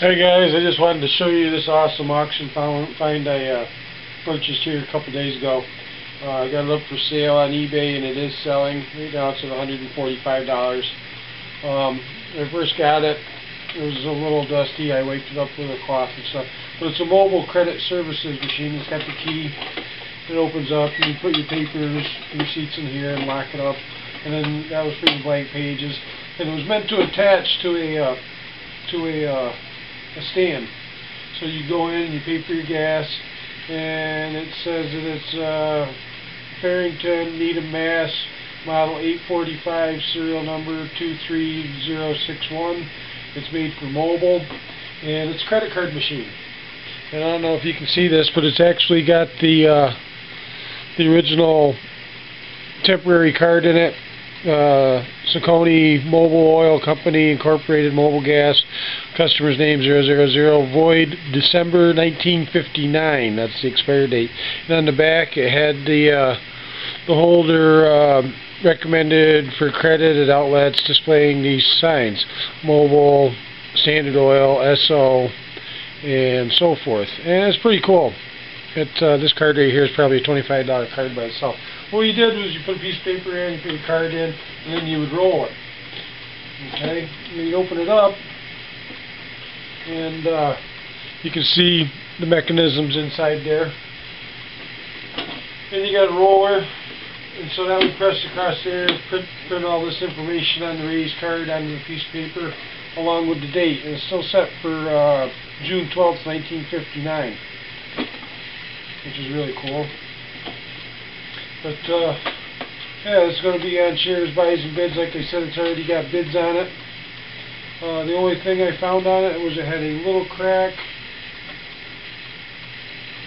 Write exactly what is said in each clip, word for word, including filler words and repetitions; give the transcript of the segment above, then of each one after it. Hey guys, I just wanted to show you this awesome auction find I uh, purchased here a couple days ago. Uh, I got it up for sale on eBay and it is selling. Right now it's at one hundred forty-five dollars. Um, when I first got it, it was a little dusty. I wiped it up with a cloth and stuff. But it's a mobile credit services machine. It's got the key. It opens up. You can put your papers, receipts in here and lock it up. And then that was for the blank pages. And it was meant to attach to a, uh, to a, uh, a stand. So you go in, you pay for your gas, and it says that it's uh, Farrington, Needham, Mass, model eight forty-five, serial number two three zero six one. It's made for mobile, and it's a credit card machine. And I don't know if you can see this, but it's actually got the uh, the original temporary card in it. Uh, Socony Mobil Oil Company, Incorporated, Mobile Gas, customer's name zero zero zero, void December nineteen fifty-nine, that's the expiry date. And on the back it had the uh, the holder uh, recommended for credit at outlets displaying these signs, Mobil, Standard Oil, S O, and so forth. And it's pretty cool. It, uh, this card right here is probably a twenty-five dollar card by itself. What you did was you put a piece of paper in, you put your card in, and then you would roll it. Okay, you open it up, and uh, you can see the mechanisms inside there. Then you got a roller, and so that would press across there, print, print all this information on the raised card onto the piece of paper, along with the date, and it's still set for uh, June twelfth, nineteen fifty-nine. Which is really cool. But, uh, yeah, it's going to be on shares, buys, and bids. Like I said, it's already got bids on it. Uh, the only thing I found on it was it had a little crack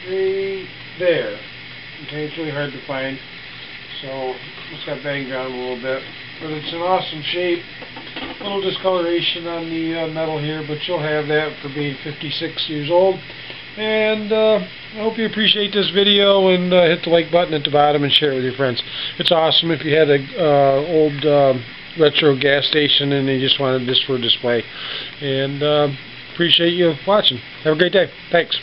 right there. Okay, it's really hard to find. So, it's got banged down a little bit. But it's an awesome shape. A little discoloration on the uh, metal here, but you'll have that for being fifty-six years old. And uh, I hope you appreciate this video, and uh, hit the like button at the bottom and share it with your friends. It's awesome if you had an uh, old uh, retro gas station and you just wanted this for display. And uh, appreciate you watching. Have a great day. Thanks.